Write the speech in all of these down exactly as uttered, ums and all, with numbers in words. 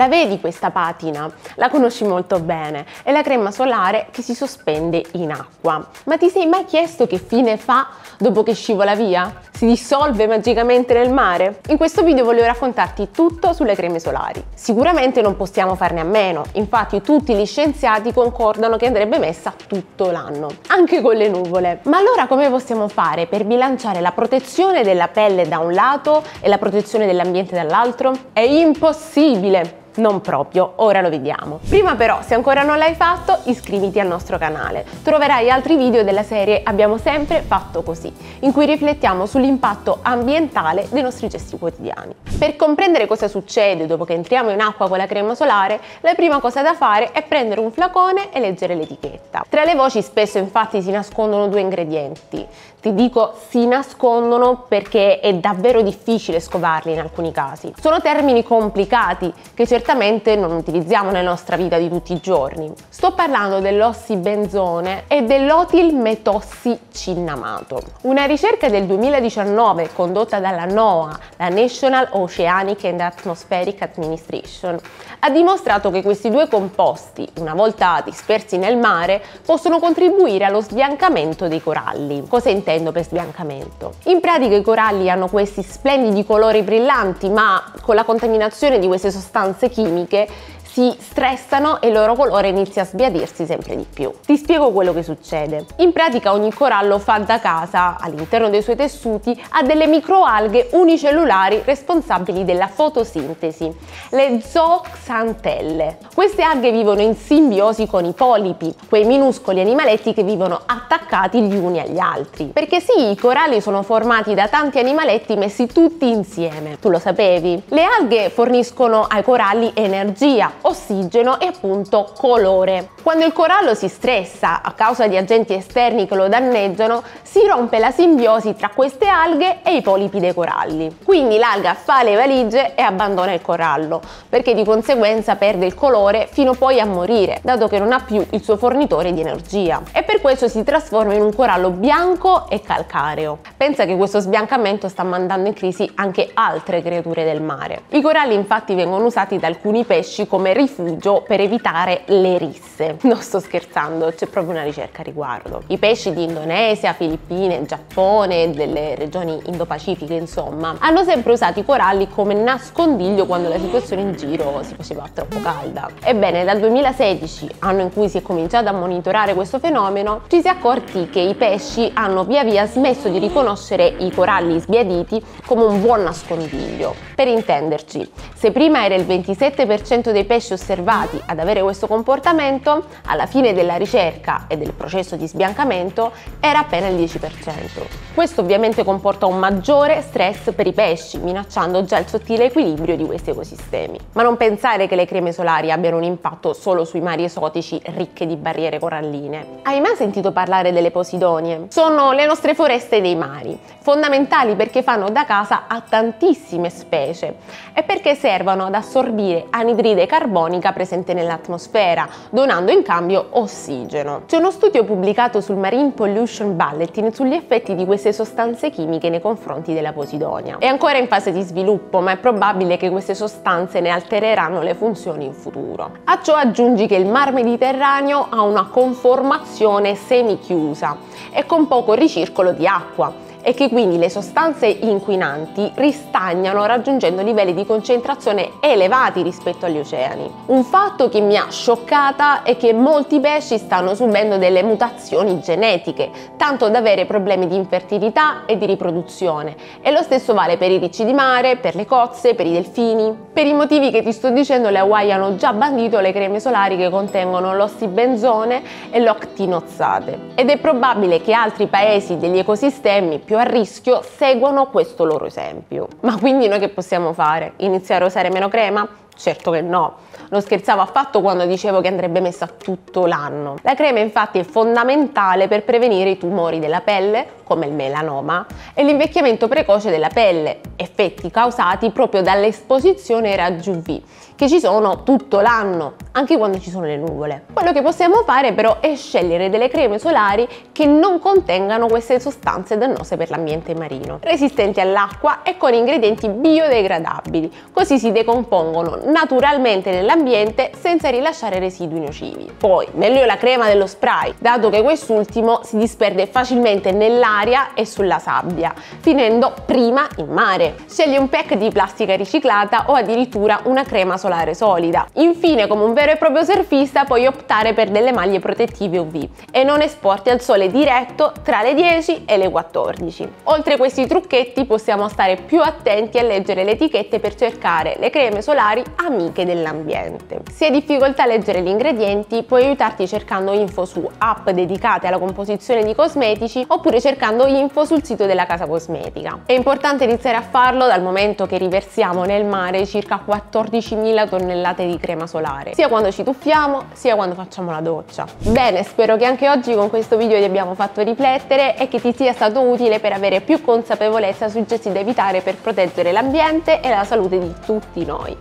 La vedi questa patina? La conosci molto bene, è la crema solare che si sospende in acqua. Ma ti sei mai chiesto che fine fa dopo che scivola via? Si dissolve magicamente nel mare? In questo video voglio raccontarti tutto sulle creme solari. Sicuramente non possiamo farne a meno, infatti tutti gli scienziati concordano che andrebbe messa tutto l'anno, anche con le nuvole. Ma allora come possiamo fare per bilanciare la protezione della pelle da un lato e la protezione dell'ambiente dall'altro? È impossibile! Non proprio, ora lo vediamo. Prima però, se ancora non l'hai fatto, iscriviti al nostro canale. Troverai altri video della serie Abbiamo sempre fatto così, in cui riflettiamo sull'impatto ambientale dei nostri gesti quotidiani. Per comprendere cosa succede dopo che entriamo in acqua con la crema solare, la prima cosa da fare è prendere un flacone e leggere l'etichetta. Tra le voci spesso infatti si nascondono due ingredienti. Ti dico si nascondono perché è davvero difficile scovarli in alcuni casi. Sono termini complicati che certamente non utilizziamo nella nostra vita di tutti i giorni. Sto parlando dell'ossibenzone e dell'otilmetossicinnamato. Una ricerca del duemiladiciannove condotta dalla NOAA, la National Oceanic and Atmospheric Administration, ha dimostrato che questi due composti, una volta dispersi nel mare, possono contribuire allo sbiancamento dei coralli. Cosa intendo per sbiancamento? In pratica i coralli hanno questi splendidi colori brillanti, ma con la contaminazione di queste sostanze chimiche si stressano e il loro colore inizia a sbiadirsi sempre di più. Ti spiego quello che succede. In pratica ogni corallo fa da casa, all'interno dei suoi tessuti, a delle microalghe unicellulari responsabili della fotosintesi, le zooxantelle. Queste alghe vivono in simbiosi con i polipi, quei minuscoli animaletti che vivono attaccati gli uni agli altri. Perché sì, i coralli sono formati da tanti animaletti messi tutti insieme. Tu lo sapevi? Le alghe forniscono ai coralli energia, ossigeno e appunto colore. Quando il corallo si stressa a causa di agenti esterni che lo danneggiano, si rompe la simbiosi tra queste alghe e i polipi dei coralli. Quindi l'alga fa le valigie e abbandona il corallo, perché di conseguenza perde il colore fino poi a morire, dato che non ha più il suo fornitore di energia. E per questo si trasforma in un corallo bianco e calcareo. Pensa che questo sbiancamento sta mandando in crisi anche altre creature del mare. I coralli infatti vengono usati da alcuni pesci come rifugio per evitare le risse. Non sto scherzando, c'è proprio una ricerca a riguardo. I pesci di Indonesia, Filippine, Giappone, delle regioni indo-pacifiche insomma, hanno sempre usato i coralli come nascondiglio quando la situazione in giro si faceva troppo calda. Ebbene, dal duemilasedici, anno in cui si è cominciato a monitorare questo fenomeno, ci si è accorti che i pesci hanno via via smesso di riconoscere i coralli sbiaditi come un buon nascondiglio. Per intenderci, se prima era il ventisette per cento dei pesci osservati ad avere questo comportamento, alla fine della ricerca e del processo di sbiancamento era appena il dieci per cento. Questo ovviamente comporta un maggiore stress per i pesci, minacciando già il sottile equilibrio di questi ecosistemi. Ma non pensare che le creme solari abbiano un impatto solo sui mari esotici ricche di barriere coralline. Hai mai sentito parlare delle posidonie? Sono le nostre foreste dei mari, fondamentali perché fanno da casa a tantissime specie e perché servono ad assorbire anidride carbonica presente nell'atmosfera, donando in cambio ossigeno. C'è uno studio pubblicato sul Marine Pollution Bulletin sugli effetti di queste sostanze chimiche nei confronti della posidonia. È ancora in fase di sviluppo, ma è probabile che queste sostanze ne altereranno le funzioni in futuro. A ciò aggiungi che il Mar Mediterraneo ha una conformazione semichiusa e con poco ricircolo di acqua, e che quindi le sostanze inquinanti ristagnano raggiungendo livelli di concentrazione elevati rispetto agli oceani. Un fatto che mi ha scioccata è che molti pesci stanno subendo delle mutazioni genetiche, tanto da avere problemi di infertilità e di riproduzione, e lo stesso vale per i ricci di mare, per le cozze, per i delfini. Per i motivi che ti sto dicendo le Hawaii hanno già bandito le creme solari che contengono l'ossibenzone e l'octinozzate, ed è probabile che altri paesi degli ecosistemi più a rischio seguono questo loro esempio. Ma quindi noi che possiamo fare? Iniziare a usare meno crema? Certo che no, non scherzavo affatto quando dicevo che andrebbe messa tutto l'anno. La crema infatti è fondamentale per prevenire i tumori della pelle, come il melanoma, e l'invecchiamento precoce della pelle, effetti causati proprio dall'esposizione ai raggi U V, che ci sono tutto l'anno, anche quando ci sono le nuvole. Quello che possiamo fare però è scegliere delle creme solari che non contengano queste sostanze dannose per l'ambiente marino, resistenti all'acqua e con ingredienti biodegradabili, così si decompongono naturalmente nell'ambiente senza rilasciare residui nocivi. Poi, meglio la crema dello spray, dato che quest'ultimo si disperde facilmente nell'aria e sulla sabbia, finendo prima in mare. Scegli un pack di plastica riciclata o addirittura una crema solare solida. Infine, come un vero e proprio surfista, puoi optare per delle maglie protettive U V e non esporti al sole diretto tra le dieci e le quattordici. Oltre a questi trucchetti, possiamo stare più attenti a leggere le etichette per cercare le creme solari amiche dell'ambiente. Se hai difficoltà a leggere gli ingredienti, puoi aiutarti cercando info su app dedicate alla composizione di cosmetici oppure cercando info sul sito della casa cosmetica. È importante iniziare a farlo dal momento che riversiamo nel mare circa quattordicimila tonnellate di crema solare, sia quando ci tuffiamo sia quando facciamo la doccia. Bene, spero che anche oggi con questo video ti abbiamo fatto riflettere e che ti sia stato utile per avere più consapevolezza sui gesti da evitare per proteggere l'ambiente e la salute di tutti noi.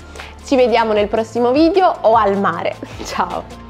Ci vediamo nel prossimo video o al mare. Ciao!